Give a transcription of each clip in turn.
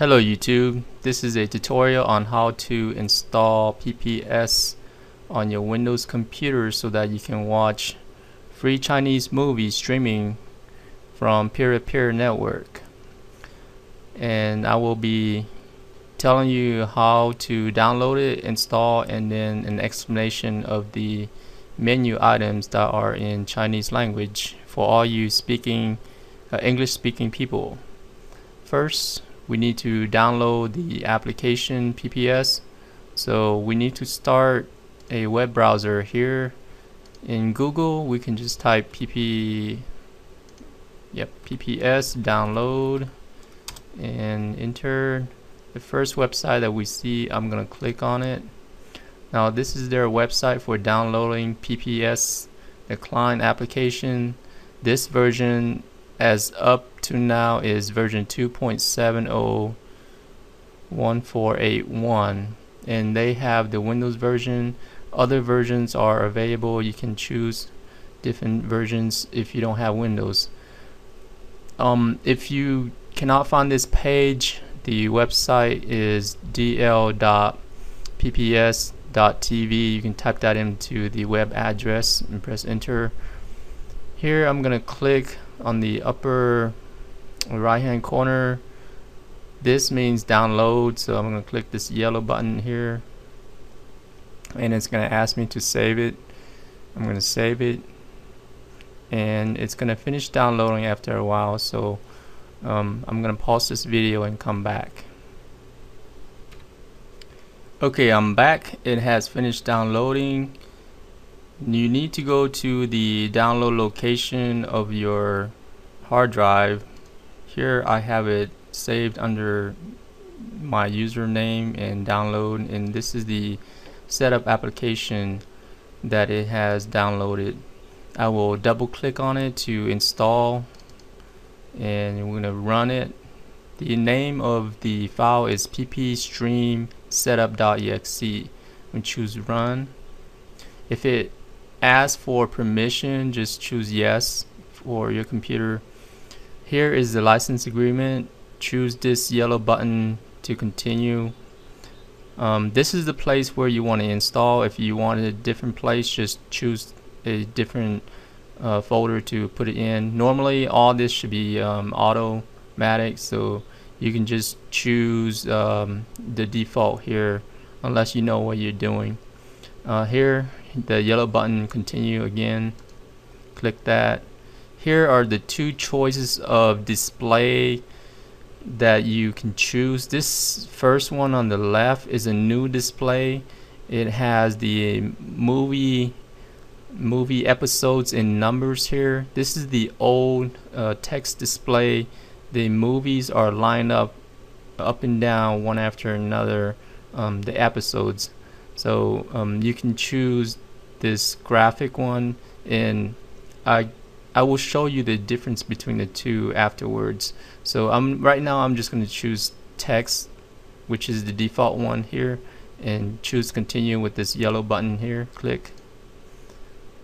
Hello YouTube, this is a tutorial on how to install PPS on your Windows computer so that you can watch free Chinese movies streaming from peer-to-peer network. And I will be telling you how to download it, install, and then an explanation of the menu items that are in Chinese language for all you speaking English-speaking people. First, we need to download the application PPS, so we need to start a web browser. Here in Google we can just type PPS download and enter the first website that we see. I'm gonna click on it. Now this is their website for downloading PPS, the client application. This version as up to now is version 2.70.1481, and they have the Windows version. Other versions are available. You can choose different versions if you don't have Windows. If you cannot find this page, the website is dl.pps.tv. you can type that into the web address and press enter. Here I'm gonna click on the upper right hand corner. This means download, so I'm gonna click this yellow button here and it's gonna ask me to save it. I'm gonna save it and it's gonna finish downloading after a while, so I'm gonna pause this video and come back. Okay, I'm back. It has finished downloading. You need to go to the download location of your hard drive. Here I have it saved under my username and download, and this is the setup application that it has downloaded. I will double click on it to install and we're going to run it. The name of the file is PPStreamSetup.exe. We choose run. If it ask for permission, just choose yes for your computer. Here is the license agreement. Choose this yellow button to continue. This is the place where you want to install. If you want a different place, just choose a different folder to put it in. Normally all this should be automatic, so you can just choose the default here unless you know what you're doing. Here the yellow button, continue again, click that. Here are the two choices of display that you can choose. This first one on the left is a new display. It has the movie episodes in numbers here. This is the old text display. The movies are lined up and down one after another, the episodes. So you can choose this graphic one, and I will show you the difference between the two afterwards. So right now I'm just going to choose text, which is the default one here, and choose continue with this yellow button here. Click,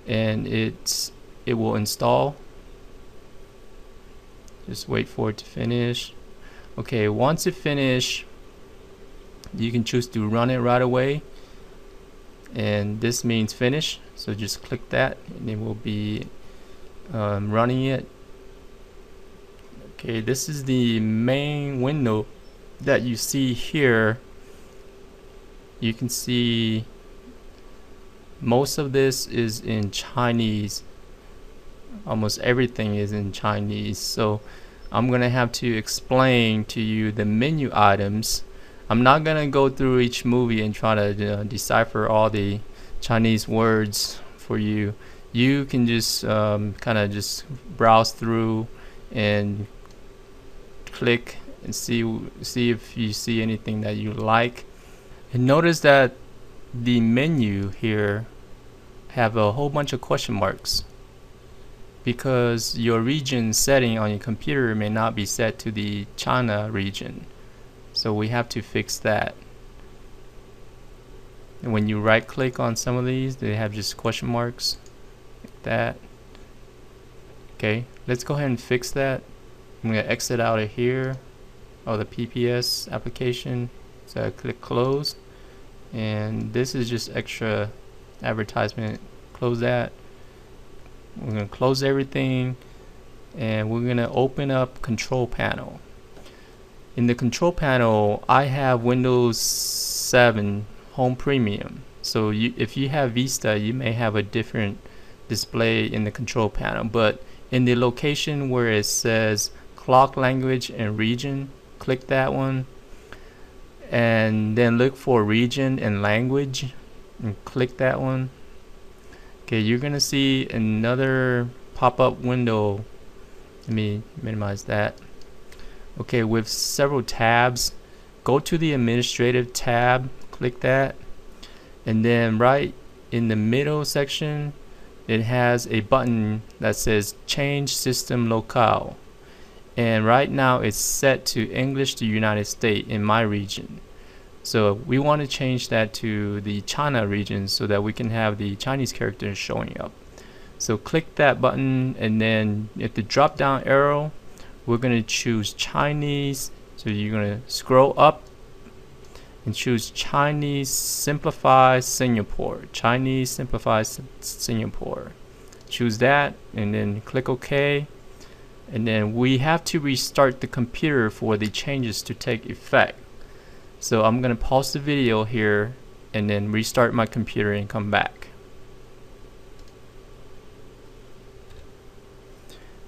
and it will install. Just wait for it to finish. Okay, once it finishes, you can choose to run it right away. And this means finish, so just click that and it will be running it. Okay, this is the main window that you see here. You can see most of this is in Chinese. Almost everything is in Chinese, so I'm gonna have to explain to you the menu items. I'm not gonna go through each movie and try to decipher all the Chinese words for you. You can just kind of just browse through and click and see if you see anything that you like. And notice that the menu here have a whole bunch of question marks because your region setting on your computer may not be set to the China region. So we have to fix that. And when you right click on some of these, they have just question marks like that. Okay, let's go ahead and fix that. I'm gonna exit out of here of the PPS application. So I click close, and this is just extra advertisement. Close that. We're going to close everything, and we're going to open up Control Panel. In the Control Panel, I have Windows 7 Home Premium. So if you have Vista, you may have a different display in the Control Panel, but in the location where it says clock language and region, click that one, and then look for region and language and click that one. Okay, you're gonna see another pop-up window. Let me minimize that. Okay, with several tabs, go to the administrative tab, click that, and then right in the middle section it has a button that says change system locale, and right now it's set to English to United States in my region. So we want to change that to the China region so that we can have the Chinese characters showing up. So click that button, and then at the drop down arrow we're going to choose Chinese. So you're going to scroll up and choose Chinese Simplified Singapore. Chinese Simplified Singapore. Choose that, and then click OK. And then we have to restart the computer for the changes to take effect. So I'm going to pause the video here and then restart my computer and come back.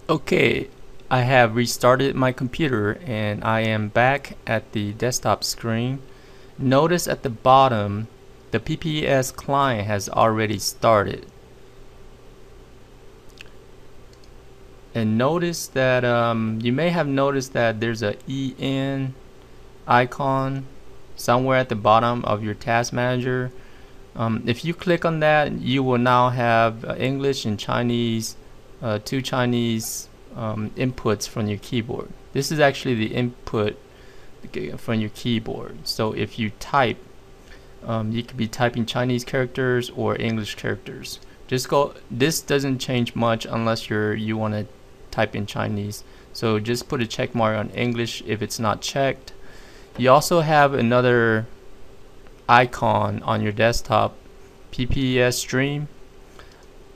Okay, I have restarted my computer and I am back at the desktop screen. Notice at the bottom the PPS client has already started. And notice that you may have noticed that there's an EN icon somewhere at the bottom of your task manager. If you click on that, you will now have English and Chinese, two Chinese inputs from your keyboard. This is actually the input from your keyboard. So if you type, you could be typing Chinese characters or English characters. Just go. This doesn't change much unless you want to type in Chinese. So just put a check mark on English if it's not checked. You also have another icon on your desktop, PPStream.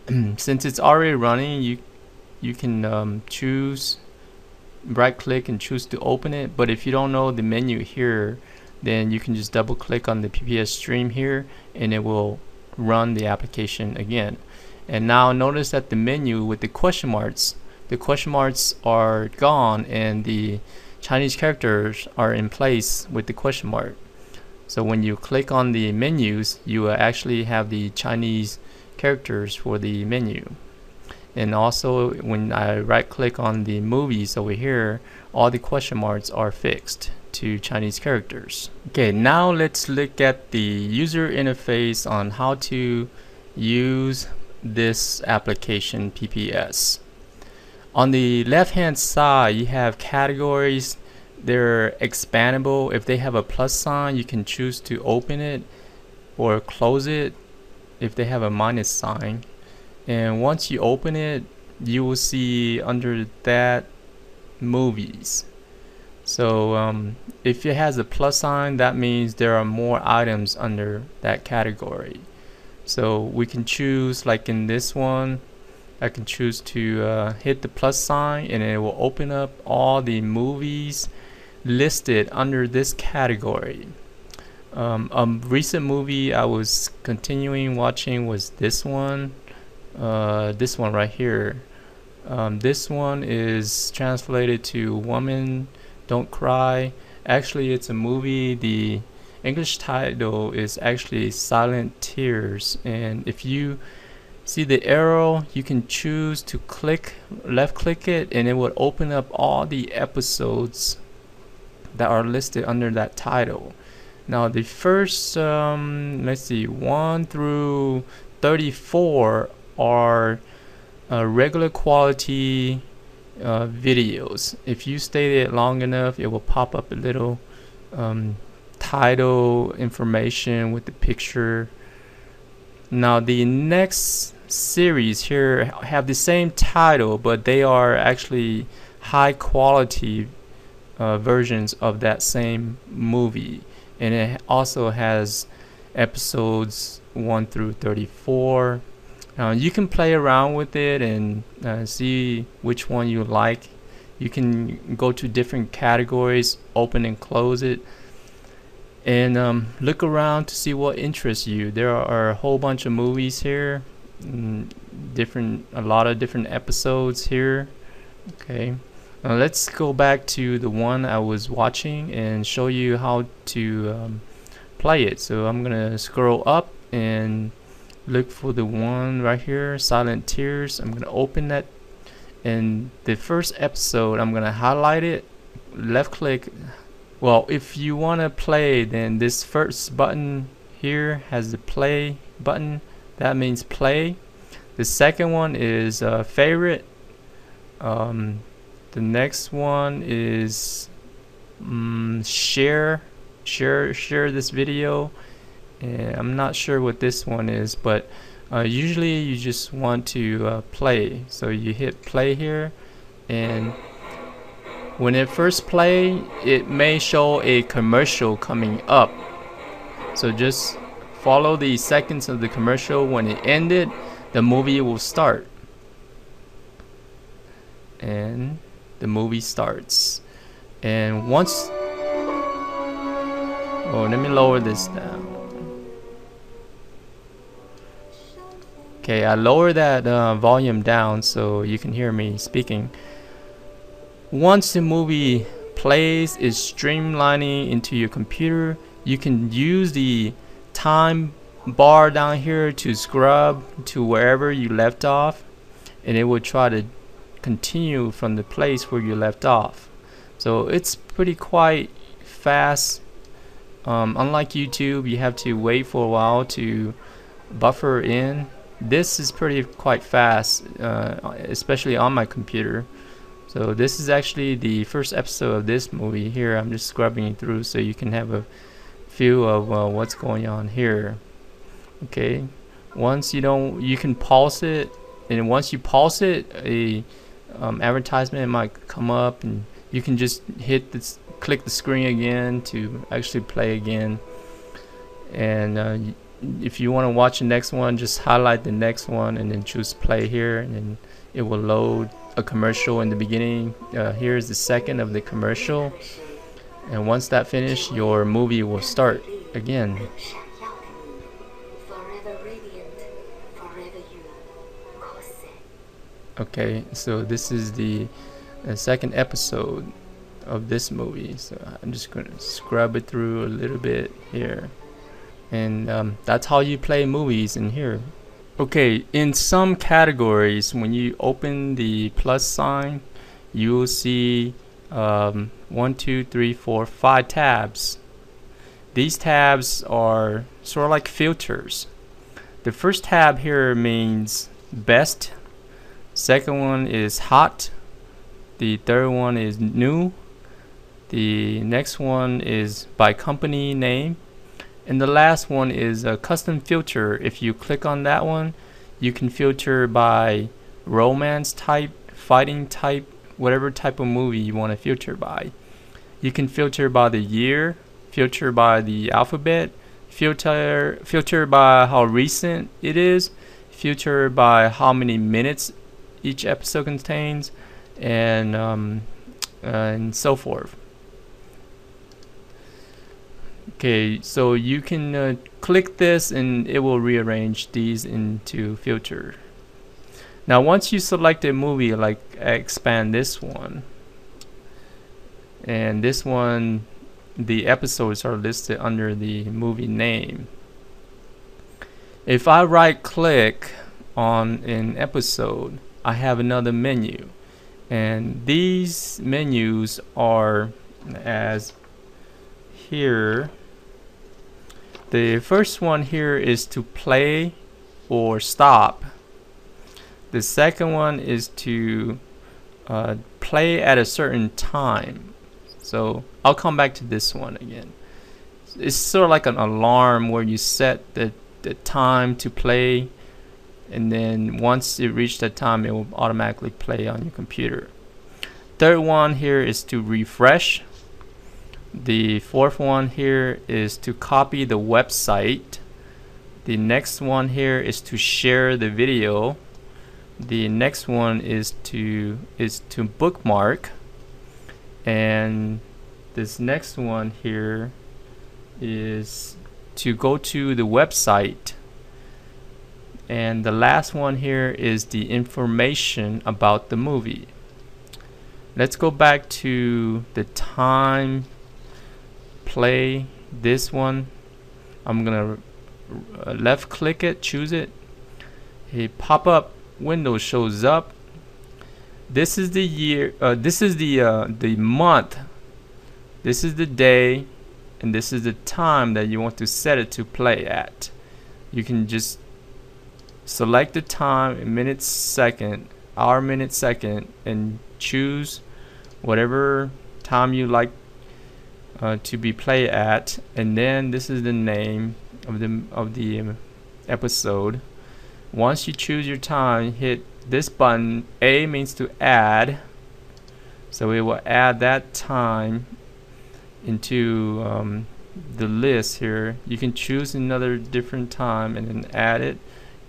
Since it's already running, you can choose, right click and choose to open it. But if you don't know the menu here, then you can just double click on the PPStream here and it will run the application again. And now notice that the menu with the question marks are gone and the Chinese characters are in place with the question mark. So when you click on the menus, you will actually have the Chinese characters for the menu. And also when I right click on the movies over here, all the question marks are fixed to Chinese characters. Okay, now let's look at the user interface on how to use this application PPS. On the left hand side you have categories. They're expandable. If they have a plus sign, you can choose to open it or close it if they have a minus sign. And once you open it, you will see under that movies. So if it has a plus sign, that means there are more items under that category. So we can choose, like in this one, I can choose to hit the plus sign and it will open up all the movies listed under this category. A recent movie I was continuing watching was this one. This one right here. This one is translated to Woman Don't Cry. Actually, it's a movie. The English title is actually Silent Tears. And if you see the arrow, you can choose to click, left click it, and it will open up all the episodes that are listed under that title. Now the first, let's see, 1 through 34 are regular quality videos. If you stay there long enough, it will pop up a little title information with the picture. Now the next series here have the same title, but they are actually high quality versions of that same movie, and it also has episodes 1 through 34. You can play around with it and see which one you like. You can go to different categories, open and close it, and look around to see what interests you. There are a whole bunch of movies here, a lot of different episodes here. Okay, let's go back to the one I was watching and show you how to play it. So I'm gonna scroll up and look for the one right here, Silent Tears. I'm gonna open that, and the first episode I'm gonna highlight it, left click. Well, if you wanna play, then this first button here has the play button, that means play. The second one is favorite. The next one is share this video, and I'm not sure what this one is, but usually you just want to play. So you hit play here, and when it first plays, it may show a commercial coming up. So just follow the seconds of the commercial. When it ended, the movie will start. And the movie starts. And once... oh, let me lower this down. Okay, I lowered that volume down so you can hear me speaking. Once the movie plays, it's streamlining into your computer. You can use the time bar down here to scrub to wherever you left off, and it will try to continue from the place where you left off. So it's pretty quite fast. Unlike YouTube, you have to wait for a while to buffer in. This is pretty quite fast, especially on my computer. So this is actually the first episode of this movie here. I'm just scrubbing it through so you can have a feel of what's going on here. Okay, once you can pause it, and once you pause it, a advertisement might come up, and you can just click the screen again to actually play again. And if you want to watch the next one, just highlight the next one and then choose play here, and then it will load a commercial in the beginning. Here's the second of the commercial, and once that finishes, your movie will start again. Okay, so this is the second episode of this movie. So I'm just going to scrub it through a little bit here, and that's how you play movies in here. Okay, in some categories, when you open the plus sign, you will see 1, 2, 3, 4, 5 tabs. These tabs are sort of like filters. The first tab here means best, second one is hot, the third one is new, the next one is by company name, and the last one is a custom filter. If you click on that one, you can filter by romance type, fighting type, whatever type of movie you want to filter by. You can filter by the year, filter by the alphabet, filter by how recent it is, filter by how many minutes each episode contains, and so forth. Okay, so you can click this and it will rearrange these into filter. Now once you select a movie, like expand this one, and this one, the episodes are listed under the movie name. If I right click on an episode, I have another menu, and these menus are as here. The first one here is to play or stop. The second one is to play at a certain time. So I'll come back to this one again. It's sort of like an alarm where you set the time to play, and then once it reaches that time, it will automatically play on your computer. Third one here is to refresh. The fourth one here is to copy the website. The next one here is to share the video. The next one is to bookmark, and this next one here is to go to the website, and the last one here is the information about the movie. Let's go back to the time, play this one. I'm gonna left click it, choose it. A pop-up window shows up. This is the year, this is the month, this is the day, and this is the time that you want to set it to play at. You can just select the time in minutes, second, hour, minute, second, and choose whatever time you like to be played at. And then this is the name of the episode. Once you choose your time, hit this button. A means to add, so we will add that time into the list here. You can choose another different time and then add it,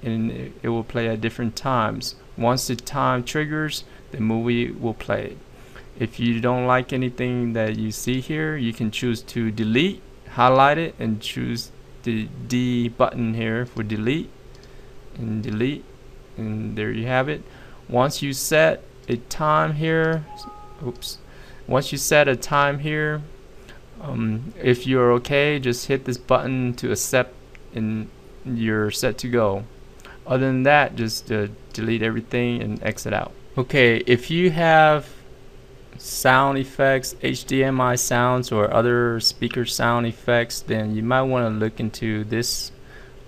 and it will play at different times. Once the time triggers, the movie will play. If you don't like anything that you see here, you can choose to delete, highlight it, and choose the D button here for delete, and delete, and there you have it. Once you set a time here, if you're okay, just hit this button to accept and you're set to go. Other than that, just delete everything and exit out. Okay, if you have sound effects, HDMI sounds or other speaker sound effects, then you might want to look into this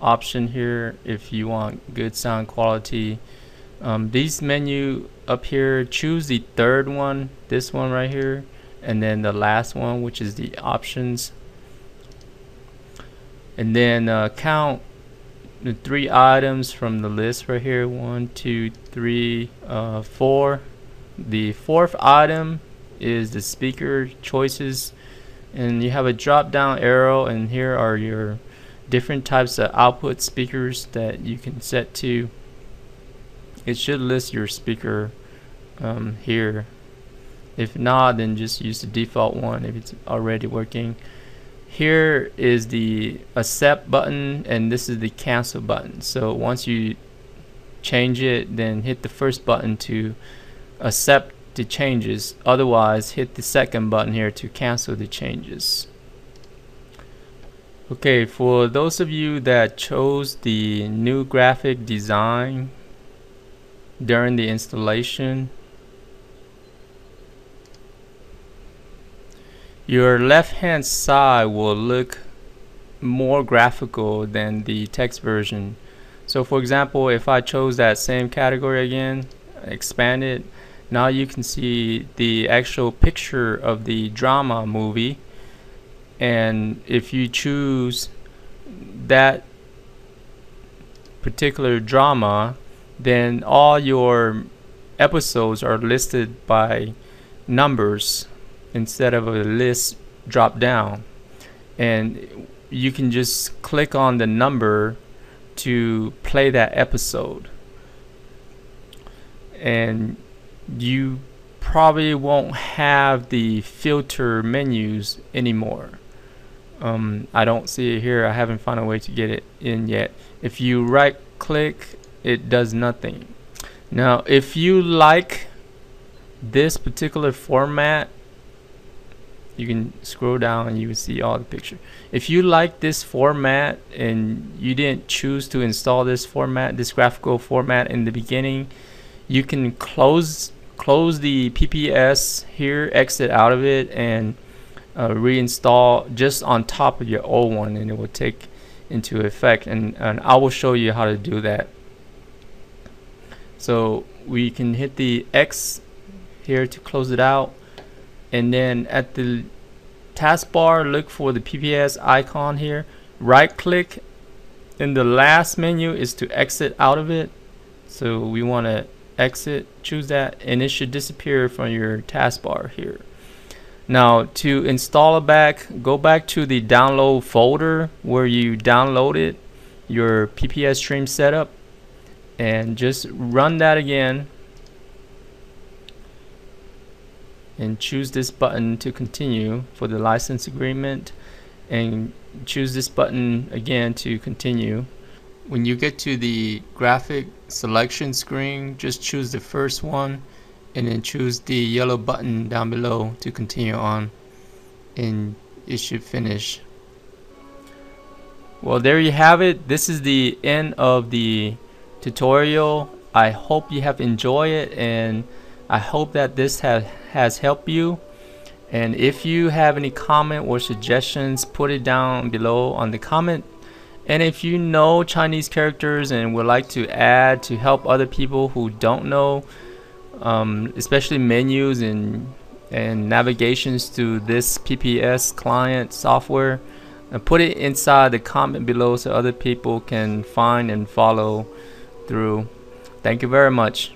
option here if you want good sound quality. These menu up here, choose the third one, this one right here, and then the last one, which is the options, and then count the 3 items from the list right here, 1, 2, 3, 4. The fourth item is the speaker choices, and you have a drop down arrow, and here are your different types of output speakers that you can set to. It should list your speaker here. If not, then just use the default one if it's already working. Here is the accept button, and this is the cancel button. So once you change it, then hit the first button to accept the changes. Otherwise, hit the second button here to cancel the changes. Okay, for those of you that chose the new graphic design during the installation, your left hand side will look more graphical than the text version. So for example, if I chose that same category again, expand it, now you can see the actual picture of the drama movie. And if you choose that particular drama, then all your episodes are listed by numbers instead of a list drop down, and you can just click on the number to play that episode. And you probably won't have the filter menus anymore. I don't see it here. I haven't found a way to get it in yet. If you right click, it does nothing. Now if you like this particular format, you can scroll down and you will see all the picture. If you like this format and you didn't choose to install this format, this graphical format in the beginning, you can close the PPS here, exit out of it, and reinstall just on top of your old one, and it will take into effect, and I will show you how to do that. So we can hit the X here to close it out, and then at the taskbar look for the PPS icon here, right click, and the last menu is to exit out of it. So we want to exit, choose that, and it should disappear from your taskbar here. Now to install it back, go back to the download folder where you downloaded your PPS stream setup and just run that again and choose this button to continue for the license agreement and choose this button again to continue. When you get to the graphic selection screen, just choose the first one and then choose the yellow button down below to continue on, and it should finish. Well, there you have it. This is the end of the tutorial. I hope you have enjoyed it, and I hope that this has helped you. And if you have any comment or suggestions, put it down below on the comment. And if you know Chinese characters and would like to add to help other people who don't know, especially menus and navigations to this PPS client software, and put it inside the comment below so other people can find and follow through. Thank you very much.